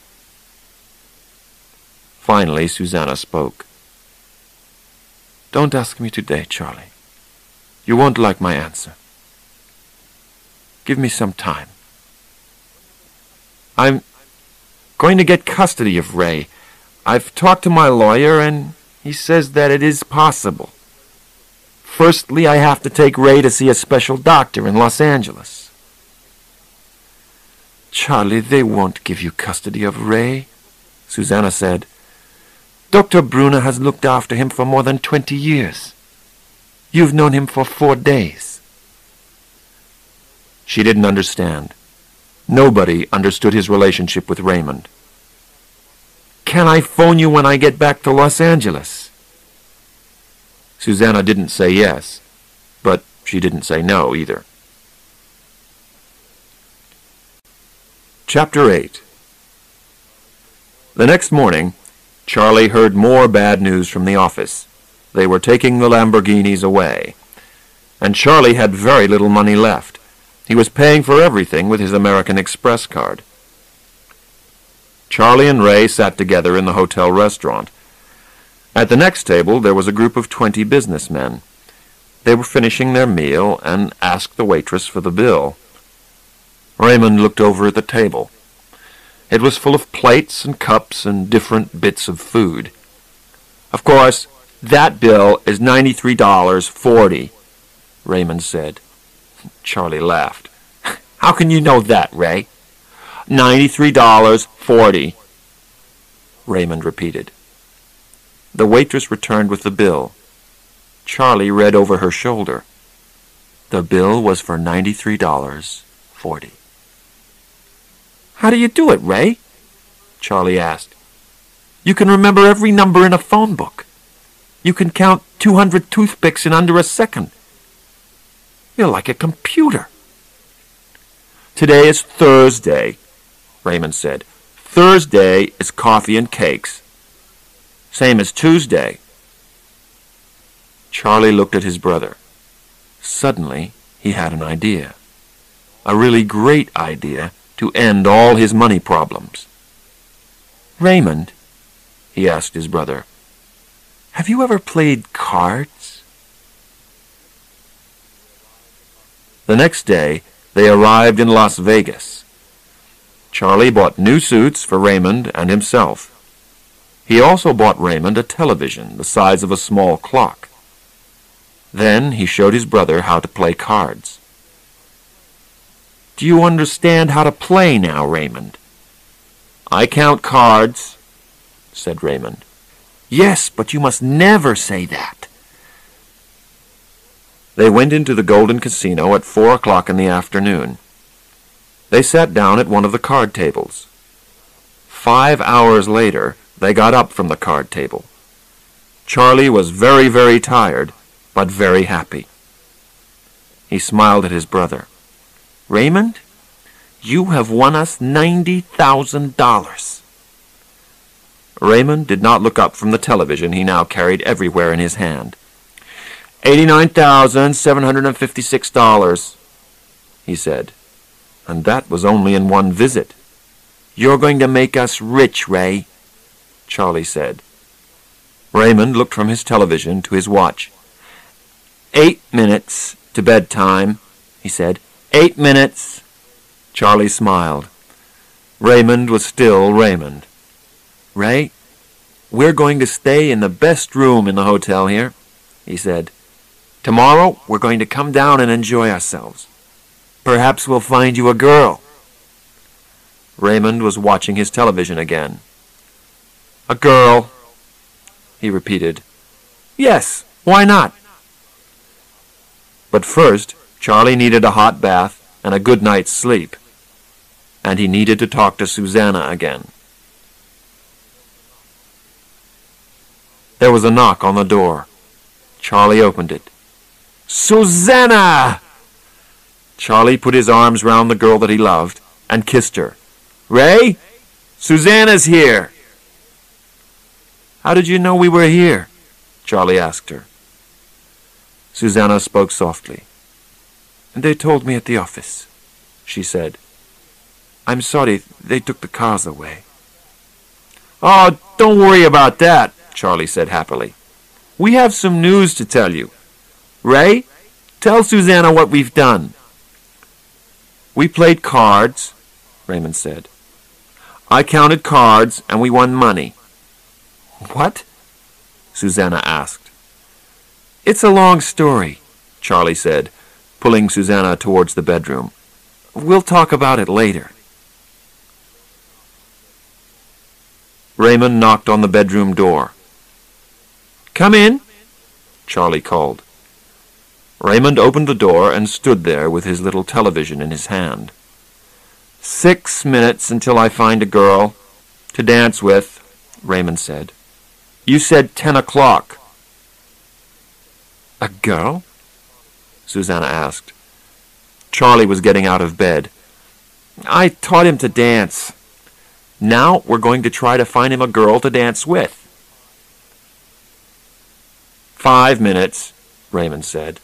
Finally, Susanna spoke. Don't ask me today, Charlie. You won't like my answer. Give me some time. I'm going to get custody of Ray. I've talked to my lawyer, and he says that it is possible. Firstly, I have to take Ray to see a special doctor in Los Angeles. Charlie, they won't give you custody of Ray, Susanna said. Doctor Brunner has looked after him for more than twenty years. You've known him for four days. She didn't understand. Nobody understood his relationship with Raymond. Can I phone you when I get back to Los Angeles? Susanna didn't say yes, but she didn't say no either. Chapter eight. The next morning, Charlie heard more bad news from the office. They were taking the Lamborghinis away. And Charlie had very little money left. He was paying for everything with his American Express card. Charlie and Ray sat together in the hotel restaurant. At the next table, there was a group of twenty businessmen. They were finishing their meal and asked the waitress for the bill. Raymond looked over at the table. It was full of plates and cups and different bits of food. "Of course, that bill is ninety-three dollars and forty cents, Raymond said. Charlie laughed. "How can you know that, Ray?" ninety-three dollars and forty cents, Raymond repeated. The waitress returned with the bill. Charlie read over her shoulder. The bill was for ninety-three dollars and forty cents. "How do you do it, Ray?" Charlie asked. "You can remember every number in a phone book. You can count two hundred toothpicks in under a second. You're like a computer." "Today is Thursday," Raymond said. "Thursday is coffee and cakes. Same as Tuesday." Charlie looked at his brother. Suddenly, he had an idea. A really great idea to end all his money problems. "Raymond," he asked his brother, "have you ever played cards?" The next day, they arrived in Las Vegas. Charlie bought new suits for Raymond and himself. He also bought Raymond a television the size of a small clock. Then he showed his brother how to play cards. "Do you understand how to play now, Raymond?" "I count cards," said Raymond. "Yes, but you must never say that." They went into the Golden Casino at four o'clock in the afternoon. They sat down at one of the card tables. Five hours later, they got up from the card table. Charlie was very, very tired, but very happy. He smiled at his brother. "Raymond, you have won us ninety thousand dollars. Raymond did not look up from the television he now carried everywhere in his hand. eighty-nine thousand seven hundred fifty-six dollars, he said. And that was only in one visit. "You're going to make us rich, Ray," Charlie said. Raymond looked from his television to his watch. Eight minutes to bedtime, he said. Eight minutes." Charlie smiled. Raymond was still Raymond. "Ray, we're going to stay in the best room in the hotel here," he said. "Tomorrow we're going to come down and enjoy ourselves. Perhaps we'll find you a girl." Raymond was watching his television again. "A girl," he repeated. "Yes, why not?" But first, Charlie needed a hot bath and a good night's sleep, and he needed to talk to Susanna again. There was a knock on the door. Charlie opened it. "Susanna!" Charlie put his arms round the girl that he loved and kissed her. "Ray, Susanna's here." "How did you know we were here?" Charlie asked her. Susanna spoke softly. "And they told me at the office," she said. "I'm sorry they took the cars away." "Oh, don't worry about that," Charlie said happily. "We have some news to tell you. Ray, tell Susanna what we've done." "We played cards," Raymond said. "I counted cards and we won money." "What?" Susanna asked. "It's a long story," Charlie said, pulling Susanna towards the bedroom. "We'll talk about it later." Raymond knocked on the bedroom door. "Come in," Charlie called. Raymond opened the door and stood there with his little television in his hand. "Six minutes until I find a girl to dance with," Raymond said. "You said ten o'clock." A girl? Susanna asked. Charlie was getting out of bed. I taught him to dance. Now we're going to try to find him a girl to dance with. Five minutes, Raymond said.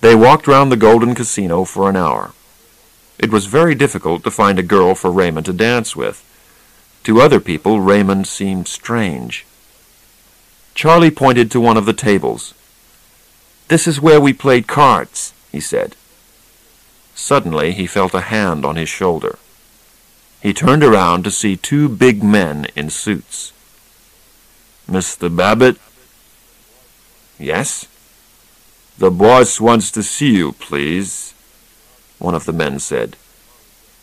They walked round the Golden Casino for an hour. It was very difficult to find a girl for Raymond to dance with. To other people, Raymond seemed strange. Charlie pointed to one of the tables. This is where we played cards, he said. Suddenly he felt a hand on his shoulder. He turned around to see two big men in suits. Mister Babbitt? Yes? The boss wants to see you, please, one of the men said.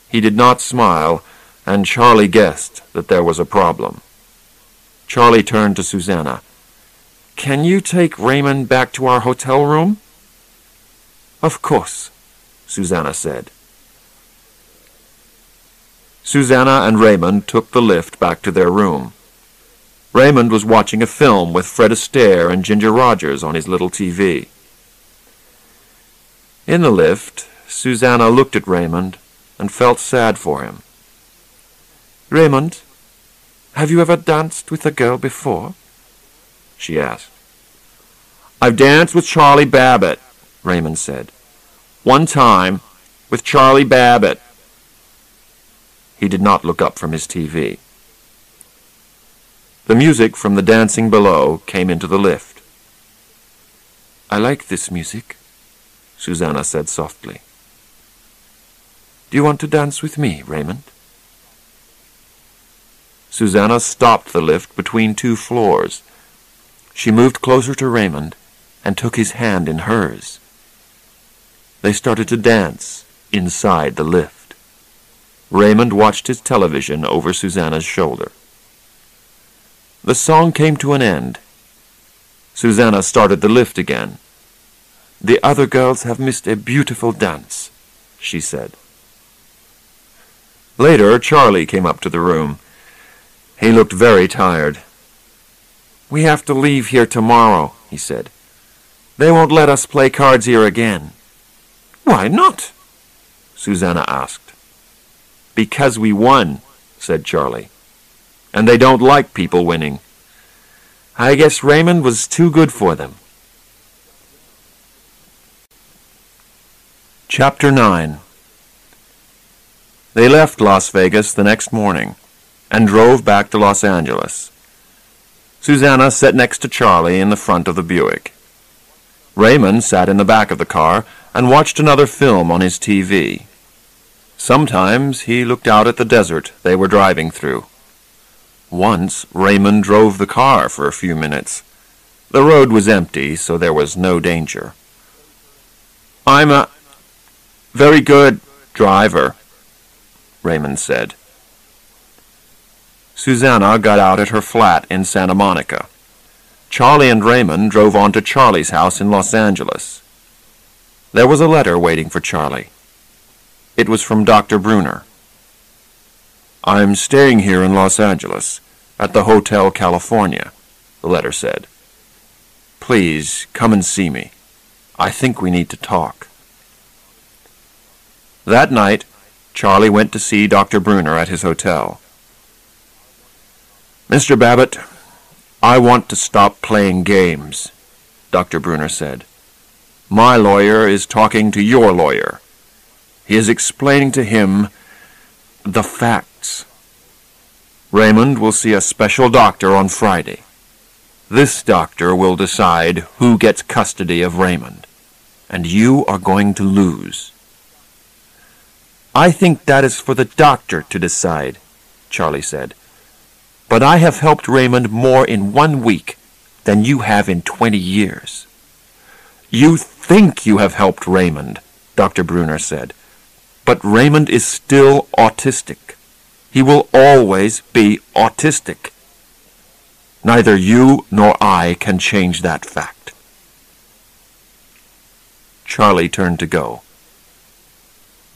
He did not smile, and Charlie guessed that there was a problem. Charlie turned to Susanna. Can you take Raymond back to our hotel room? Of course, Susanna said. Susanna and Raymond took the lift back to their room. Raymond was watching a film with Fred Astaire and Ginger Rogers on his little T V. In the lift, Susanna looked at Raymond and felt sad for him. Raymond, have you ever danced with a girl before? She asked. I've danced with Charlie Babbitt, Raymond said. One time, with Charlie Babbitt. He did not look up from his T V. The music from the dancing below came into the lift. I like this music, Susanna said softly. Do you want to dance with me, Raymond? Susanna stopped the lift between two floors. She moved closer to Raymond and took his hand in hers. They started to dance inside the lift. Raymond watched his television over Susanna's shoulder. The song came to an end. Susanna started the lift again. The other girls have missed a beautiful dance, she said. Later, Charlie came up to the room. He looked very tired. We have to leave here tomorrow, he said. They won't let us play cards here again. Why not? Susanna asked. Because we won, said Charlie. And they don't like people winning. I guess Raymond was too good for them. Chapter nine. They left Las Vegas the next morning and drove back to Los Angeles. Susanna sat next to Charlie in the front of the Buick. Raymond sat in the back of the car and watched another film on his T V. Sometimes he looked out at the desert they were driving through. Once Raymond drove the car for a few minutes. The road was empty, so there was no danger. I'm a... very good driver, Raymond said. Susanna got out at her flat in Santa Monica. Charlie and Raymond drove on to Charlie's house in Los Angeles. There was a letter waiting for Charlie. It was from Doctor Bruner. I'm staying here in Los Angeles, at the Hotel California, the letter said. Please come and see me. I think we need to talk. That night, Charlie went to see Doctor Bruner at his hotel. Mister Babbitt, I want to stop playing games, Doctor Bruner said. My lawyer is talking to your lawyer. He is explaining to him the facts. Raymond will see a special doctor on Friday. This doctor will decide who gets custody of Raymond, and you are going to lose. I think that is for the doctor to decide, Charlie said. But I have helped Raymond more in one week than you have in twenty years. You think you have helped Raymond, Doctor Bruner said. But Raymond is still autistic. He will always be autistic. Neither you nor I can change that fact. Charlie turned to go.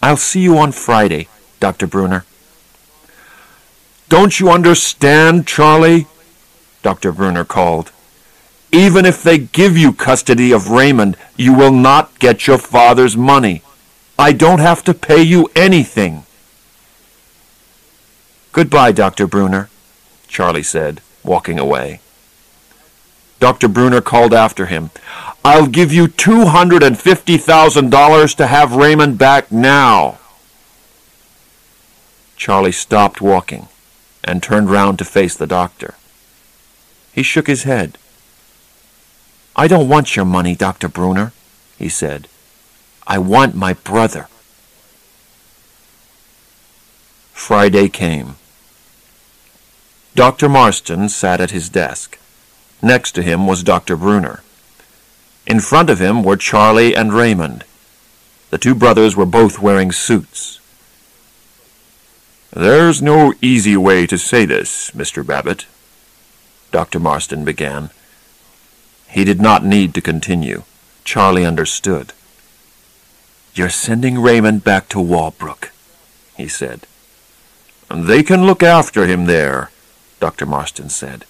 I'll see you on Friday, Doctor Bruner. Don't you understand, Charlie? Doctor Werner called. Even if they give you custody of Raymond, you will not get your father's money. I don't have to pay you anything. Goodbye, Doctor Bruner, Charlie said, walking away. Doctor Bruner called after him. I'll give you two hundred fifty thousand dollars to have Raymond back now. Charlie stopped walking and turned round to face the doctor. He shook his head. I don't want your money, Doctor Bruner, he said. I want my brother. Friday came. Doctor Marston sat at his desk. Next to him was Doctor Bruner. In front of him were Charlie and Raymond. The two brothers were both wearing suits. There's no easy way to say this, Mister Babbitt, Doctor Marston began. He did not need to continue. Charlie understood. You're sending Raymond back to Walbrook, he said. They can look after him there, Doctor Marston said.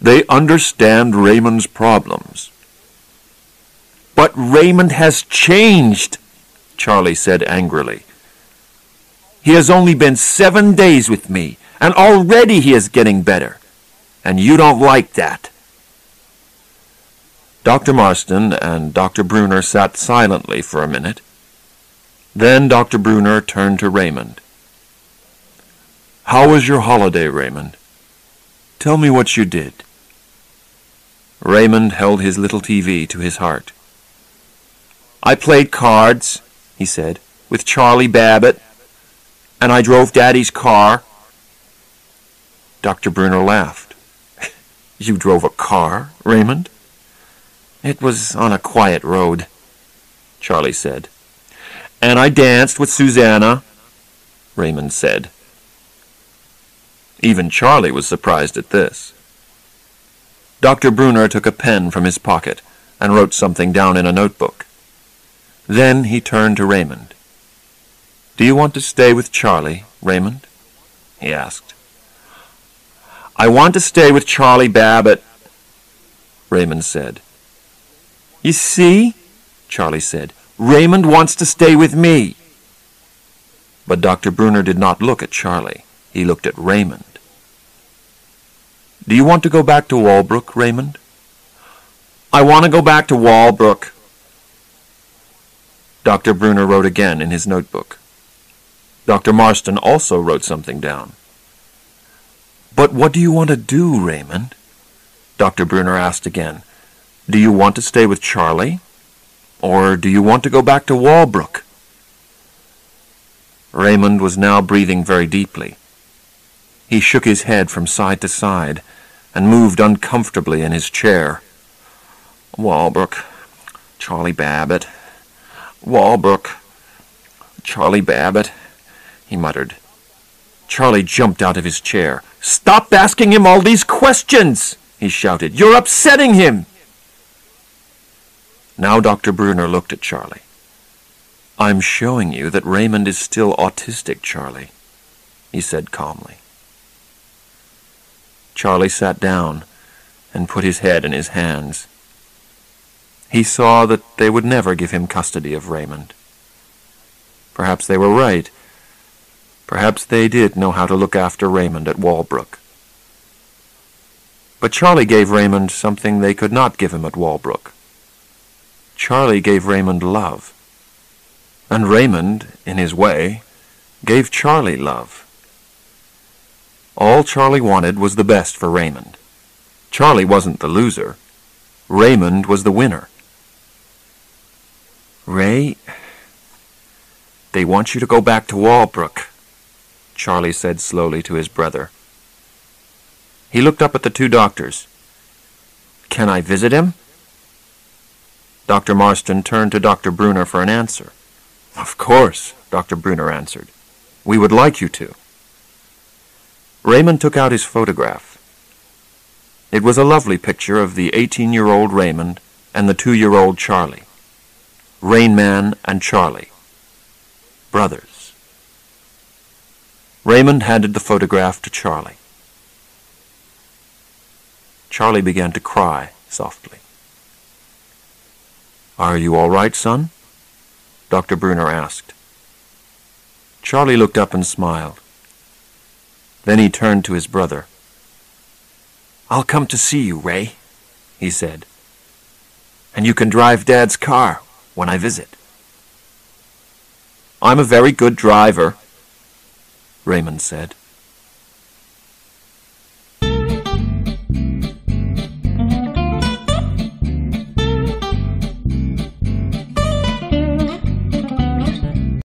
They understand Raymond's problems. But Raymond has changed, Charlie said angrily. He has only been seven days with me, and already he is getting better. And you don't like that. Doctor Marston and Doctor Bruner sat silently for a minute. Then Doctor Bruner turned to Raymond. How was your holiday, Raymond? Tell me what you did. Raymond held his little T V to his heart. I played cards, he said, with Charlie Babbitt, and I drove Daddy's car. Doctor Bruner laughed. You drove a car, Raymond? It was on a quiet road, Charlie said. And I danced with Susanna, Raymond said. Even Charlie was surprised at this. Doctor Bruner took a pen from his pocket and wrote something down in a notebook. Then he turned to Raymond. Do you want to stay with Charlie, Raymond? He asked. I want to stay with Charlie Babbitt, Raymond said. You see, Charlie said, Raymond wants to stay with me. But Doctor Bruner did not look at Charlie. He looked at Raymond. Do you want to go back to Walbrook, Raymond? I want to go back to Walbrook. Doctor Bruner wrote again in his notebook. Doctor Marston also wrote something down. But what do you want to do, Raymond? Doctor Bruner asked again. Do you want to stay with Charlie? Or do you want to go back to Walbrook? Raymond was now breathing very deeply. He shook his head from side to side and moved uncomfortably in his chair. Walbrook, Charlie Babbitt, Walbrook, Charlie Babbitt, he muttered. Charlie jumped out of his chair. Stop asking him all these questions, he shouted. You're upsetting him. Now Doctor Bruner looked at Charlie. I'm showing you that Raymond is still autistic, Charlie, he said calmly. Charlie sat down and put his head in his hands. He saw that they would never give him custody of Raymond. Perhaps they were right. Perhaps they did know how to look after Raymond at Walbrook. But Charlie gave Raymond something they could not give him at Walbrook. Charlie gave Raymond love. And Raymond, in his way, gave Charlie love. All Charlie wanted was the best for Raymond. Charlie wasn't the loser. Raymond was the winner. Ray, they want you to go back to Walbrook, Charlie said slowly to his brother. He looked up at the two doctors. Can I visit him? Doctor Marston turned to Doctor Bruner for an answer. Of course, Doctor Bruner answered. We would like you to. Raymond took out his photograph. It was a lovely picture of the eighteen-year-old Raymond and the two-year-old Charlie. Rain Man and Charlie. Brothers. Raymond handed the photograph to Charlie. Charlie began to cry softly. "Are you all right, son?" Doctor Bruner asked. Charlie looked up and smiled. Then he turned to his brother. "I'll come to see you, Ray," he said. "And you can drive Dad's car when I visit." "I'm a very good driver," Raymond said.